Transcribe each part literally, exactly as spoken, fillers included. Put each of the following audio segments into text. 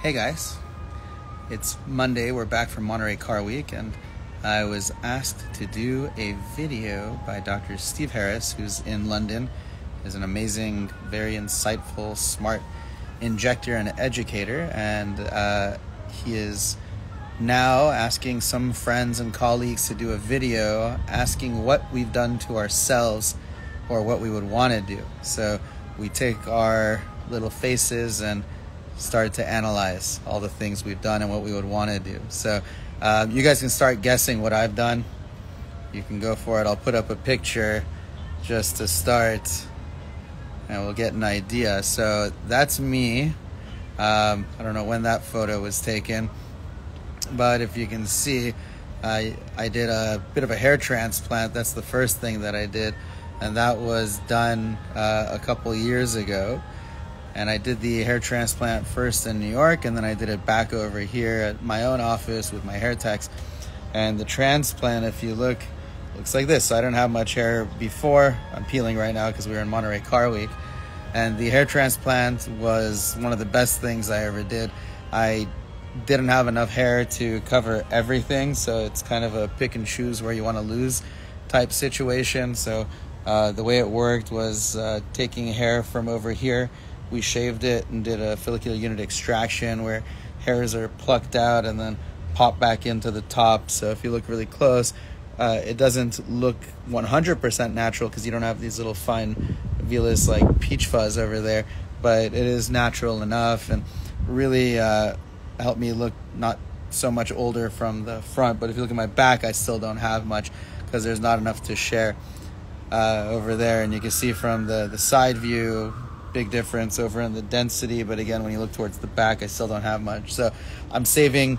Hey guys, it's Monday, we're back from Monterey Car Week, and I was asked to do a video by Doctor Steve Harris, who's in London. He's an amazing, very insightful, smart injector and educator, and uh, he is now asking some friends and colleagues to do a video asking what we've done to ourselves or what we would want to do. So we take our little faces and start to analyze all the things we've done and what we would want to do. So uh, you guys can start guessing what I've done. You can go for it. I'll put up a picture just to start and we'll get an idea. So that's me. Um, I don't know when that photo was taken, but if you can see, I, I did a bit of a hair transplant. That's the first thing that I did. And that was done uh, a couple years ago. And I did the hair transplant first in New York, and then I did it back over here at my own office with my hair techs. And the transplant, if you look, looks like this. So I don't have much hair before. I'm peeling right now because we were in Monterey Car Week. And the hair transplant was one of the best things I ever did. I didn't have enough hair to cover everything, so it's kind of a pick and choose where you want to lose type situation. So uh, the way it worked was uh, taking hair from over here. We shaved it and did a follicular unit extraction where hairs are plucked out and then pop back into the top. So if you look really close, uh, it doesn't look one hundred percent natural because you don't have these little fine vellus like peach fuzz over there, but it is natural enough and really uh, helped me look not so much older from the front. But if you look at my back, I still don't have much because there's not enough to share uh, over there. And you can see from the, the side view, big difference over in the density, but again, when you look towards the back, I still don't have much. So I'm saving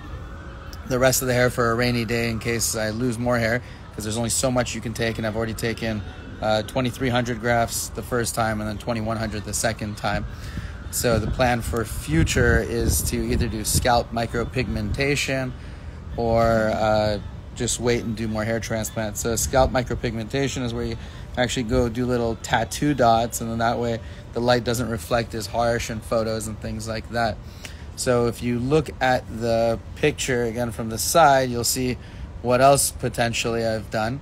the rest of the hair for a rainy day in case I lose more hair, because there's only so much you can take, and I've already taken uh, twenty-three hundred grafts the first time and then twenty-one hundred the second time. So the plan for future is to either do scalp micropigmentation or uh, just wait and do more hair transplants. So scalp micropigmentation is where you actually go do little tattoo dots, and then that way the light doesn't reflect as harsh in photos and things like that. So if you look at the picture again from the side, you'll see what else potentially I've done.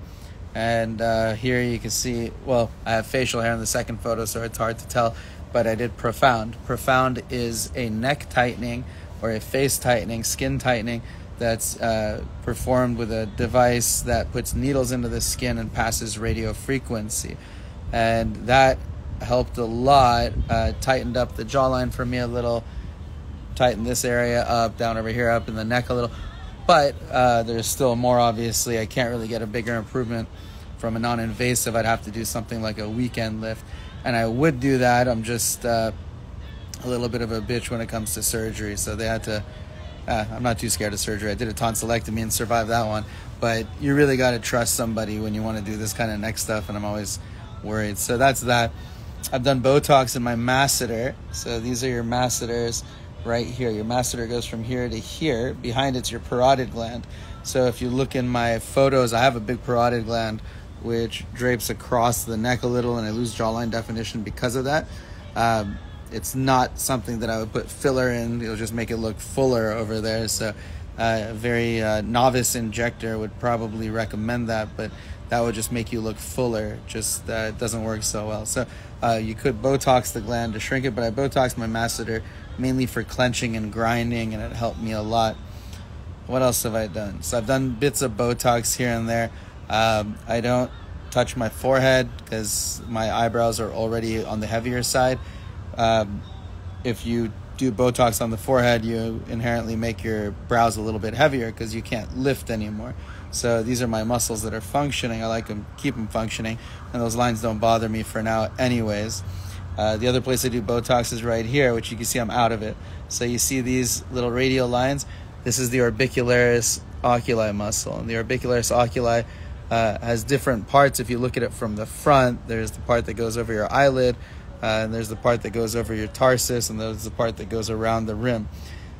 And uh, here you can see, well, I have facial hair in the second photo, so it's hard to tell, but I did profound. Profound is a neck tightening or a face tightening, skin tightening, that's uh, performed with a device that puts needles into the skin and passes radio frequency. And that helped a lot, uh, tightened up the jawline for me a little, tightened this area up, down over here, up in the neck a little. But uh, there's still more, obviously. I can't really get a bigger improvement from a non-invasive. I'd have to do something like a weekend lift. And I would do that. I'm just uh, a little bit of a bitch when it comes to surgery. So they had to... Uh, I'm not too scared of surgery. I did a tonsillectomy and survived that one. But you really got to trust somebody when you want to do this kind of neck stuff, and I'm always worried. So that's that. I've done Botox in my masseter. So these are your masseters right here. Your masseter goes from here to here. Behind it's your parotid gland. So if you look in my photos, I have a big parotid gland, which drapes across the neck a little, and I lose jawline definition because of that. Um, It's not something that I would put filler in. It'll just make it look fuller over there. So uh, a very uh, novice injector would probably recommend that, but that would just make you look fuller. Just uh, it doesn't work so well. So uh, you could Botox the gland to shrink it, but I Botoxed my masseter mainly for clenching and grinding, and it helped me a lot. What else have I done? So I've done bits of Botox here and there. Um, I don't touch my forehead because my eyebrows are already on the heavier side. Um, if you do Botox on the forehead, you inherently make your brows a little bit heavier because you can't lift anymore. So these are my muscles that are functioning. I like them, keep them functioning, and those lines don't bother me for now anyways. Uh, the other place I do Botox is right here, which you can see I'm out of it. So you see these little radial lines? This is the orbicularis oculi muscle, and the orbicularis oculi uh, has different parts. If you look at it from the front, there's the part that goes over your eyelid, Uh, and there's the part that goes over your tarsus, and there's the part that goes around the rim.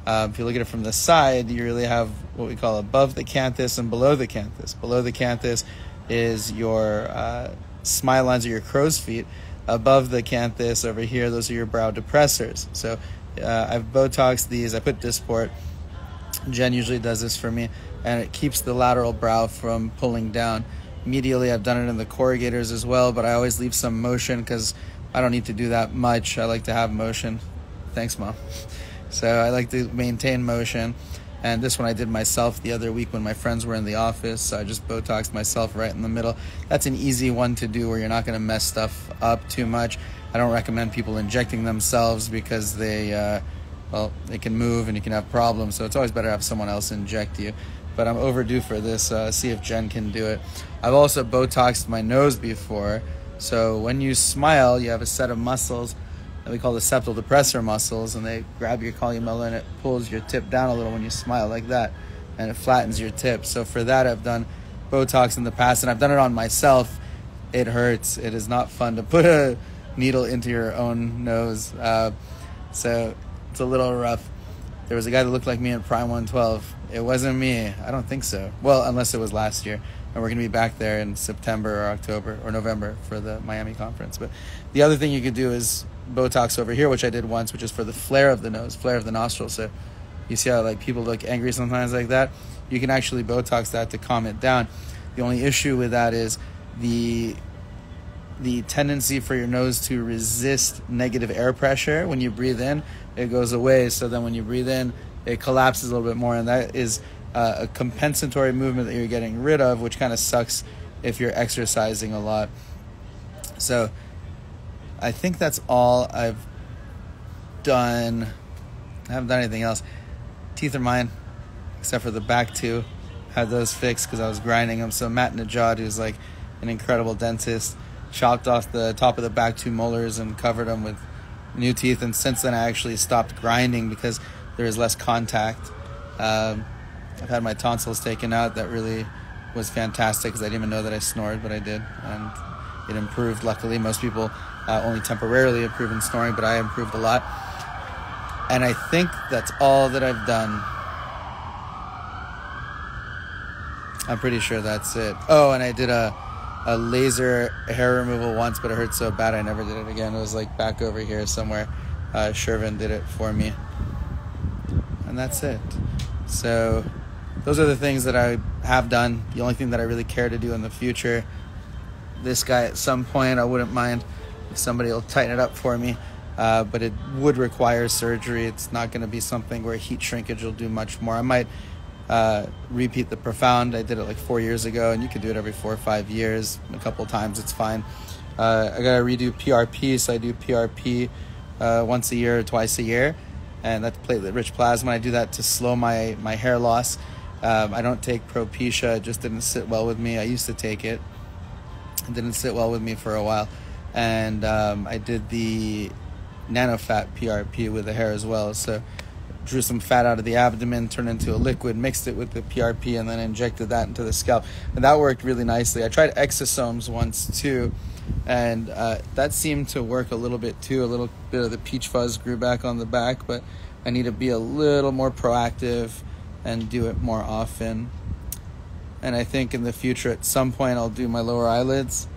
Uh, if you look at it from the side, you really have what we call above the canthus and below the canthus. Below the canthus is your uh, smile lines or your crow's feet. Above the canthus over here, those are your brow depressors. So uh, I've Botoxed these. I put Dysport. Jen usually does this for me, and it keeps the lateral brow from pulling down. Medially, I've done it in the corrugators as well, but I always leave some motion because I don't need to do that much. I like to have motion. Thanks, Mom. So I like to maintain motion. And this one I did myself the other week when my friends were in the office. So I just Botoxed myself right in the middle. That's an easy one to do where you're not going to mess stuff up too much. I don't recommend people injecting themselves because they, uh, well, they can move and you can have problems. So it's always better to have someone else inject you. But I'm overdue for this. Uh, see if Jen can do it. I've also Botoxed my nose before. So when you smile, you have a set of muscles that we call the septal depressor muscles, and they grab your columella and it pulls your tip down a little when you smile like that, and it flattens your tip. So for that, I've done Botox in the past, and I've done it on myself. It hurts. It is not fun to put a needle into your own nose. Uh, so it's a little rough. There was a guy that looked like me in Prime one twelve. It wasn't me. I don't think so. Well, unless it was last year. And we're going to be back there in September or October or November for the Miami conference. But the other thing you could do is Botox over here, which I did once, which is for the flare of the nose, flare of the nostril. So you see how like people look angry sometimes like that? You can actually Botox that to calm it down. The only issue with that is the the tendency for your nose to resist negative air pressure. When you breathe in, it goes away. So then when you breathe in, it collapses a little bit more, and that is Uh, a compensatory movement that you're getting rid of, which kind of sucks if you're exercising a lot. So I think that's all I've done. I haven't done anything else. Teeth are mine, except for the back two. Had those fixed because I was grinding them. So Matt Najad, who's like an incredible dentist, chopped off the top of the back two molars and covered them with new teeth. And since then, I actually stopped grinding because there is less contact. Um, I've had my tonsils taken out. That really was fantastic because I didn't even know that I snored, but I did, and it improved. Luckily, most people uh, only temporarily improve in snoring, but I improved a lot. And I think that's all that I've done. I'm pretty sure that's it. Oh, and I did a, a laser hair removal once, but it hurt so bad I never did it again. It was like back over here somewhere. Uh, Shervin did it for me. And that's it. So those are the things that I have done. The only thing that I really care to do in the future, this guy at some point, I wouldn't mind if somebody will tighten it up for me, uh, but it would require surgery. It's not going to be something where heat shrinkage will do much more. I might uh, repeat the profound. I did it like four years ago, and you can do it every four or five years. A couple times, it's fine. Uh, I got to redo P R P, so I do P R P uh, once a year or twice a year. And that's platelet-rich plasma. I do that to slow my, my hair loss. Um, I don't take Propecia. It just didn't sit well with me. I used to take it. It didn't sit well with me for a while. And um, I did the nanofat P R P with the hair as well. So drew some fat out of the abdomen, turned into a liquid, mixed it with the P R P, and then injected that into the scalp. And that worked really nicely. I tried exosomes once, too. And uh, that seemed to work a little bit too. A little bit of the peach fuzz grew back on the back, but I need to be a little more proactive and do it more often. And I think in the future, at some point, I'll do my lower eyelids.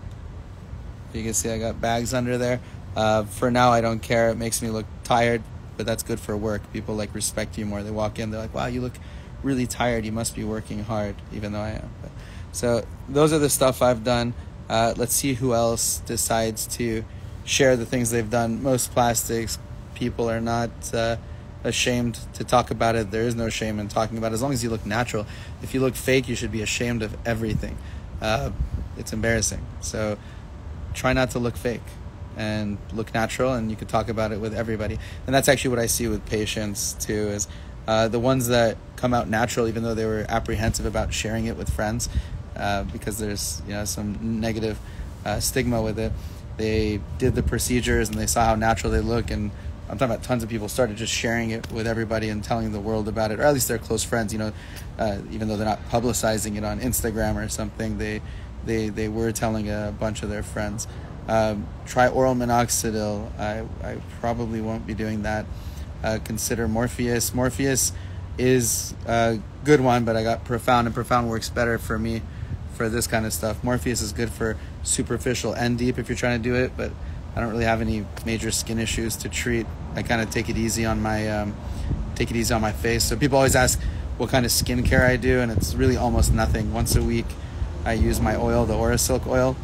You can see I got bags under there. Uh, for now, I don't care. It makes me look tired, but that's good for work. People like respect you more. They walk in, they're like, wow, you look really tired. You must be working hard, even though I am. But, so those are the stuff I've done. Uh, let's see who else decides to share the things they've done. Most plastics, people are not uh, ashamed to talk about it. There is no shame in talking about it, as long as you look natural. If you look fake, you should be ashamed of everything. Uh, it's embarrassing. So try not to look fake and look natural, and you can talk about it with everybody. And that's actually what I see with patients, too, is uh, the ones that come out natural, even though they were apprehensive about sharing it with friends, Uh, because there's, you know, some negative uh, stigma with it. They did the procedures and they saw how natural they look, and I'm talking about tons of people started just sharing it with everybody and telling the world about it, or at least their close friends, you know, uh, even though they're not publicizing it on Instagram or something, they they, they were telling a bunch of their friends. Um, try oral minoxidil. I, I probably won't be doing that. Uh, consider Morpheus. Morpheus is a good one, but I got Profound, and Profound works better for me for this kind of stuff. Morpheus is good for superficial and deep if you're trying to do it, but I don't really have any major skin issues to treat I kind of take it easy on my um, take it easy on my face. So people always ask what kind of skincare I do, and it's really almost nothing. Once a week, I use my oil, the Aura Silk oil.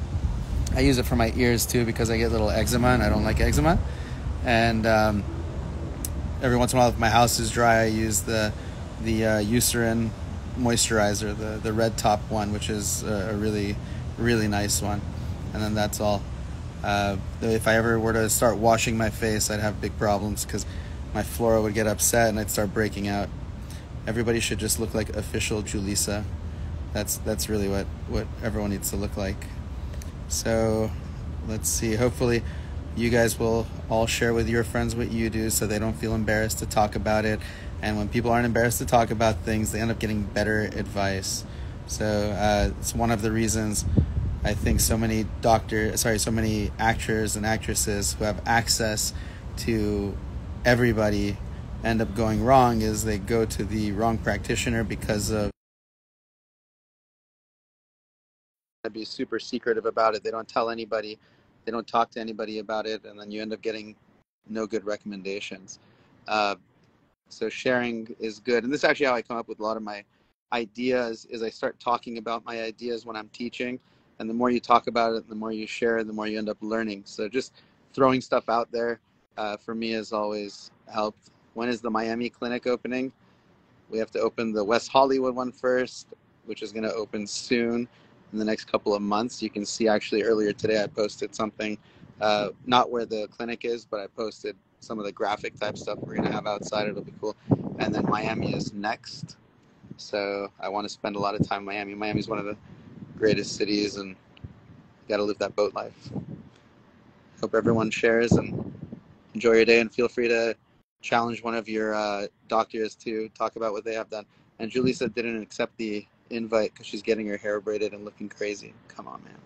I use it for my ears too because I get little eczema and I don't like eczema. And um, every once in a while, if my house is dry, I use the the uh, Eucerin moisturizer, the the red top one, which is a, a really really nice one. And then that's all. Uh, if I ever were to start washing my face, I'd have big problems because my flora would get upset and I'd start breaking out. Everybody should just look like official Julissa. That's that's really what, what everyone needs to look like. So let's see. Hopefully you guys will all share with your friends what you do so they don't feel embarrassed to talk about it. And when people aren't embarrassed to talk about things, they end up getting better advice. So uh, it's one of the reasons I think so many doctor, sorry, so many actors and actresses who have access to everybody end up going wrong is they go to the wrong practitioner because of to be super secretive about it. They don't tell anybody. They don't talk to anybody about it, and then you end up getting no good recommendations. Uh, so sharing is good, and this is actually how I come up with a lot of my ideas. Is I start talking about my ideas when I'm teaching. And the more you talk about it, the more you share, the more you end up learning. So just throwing stuff out there uh, for me has always helped. When is the Miami clinic opening? We have to open the West Hollywood one first, which is going to open soon in the next couple of months. You can see actually earlier today I posted something, uh, not where the clinic is, but I posted some of the graphic type stuff we're going to have outside. It'll be cool. And then Miami is next. So I want to spend a lot of time in Miami. Miami is one of the greatest cities, and you gotta live that boat life. Hope everyone shares and enjoy your day, and feel free to challenge one of your uh, doctors to talk about what they have done. And Julissa didn't accept the invite because she's getting her hair braided and looking crazy. Come on, man.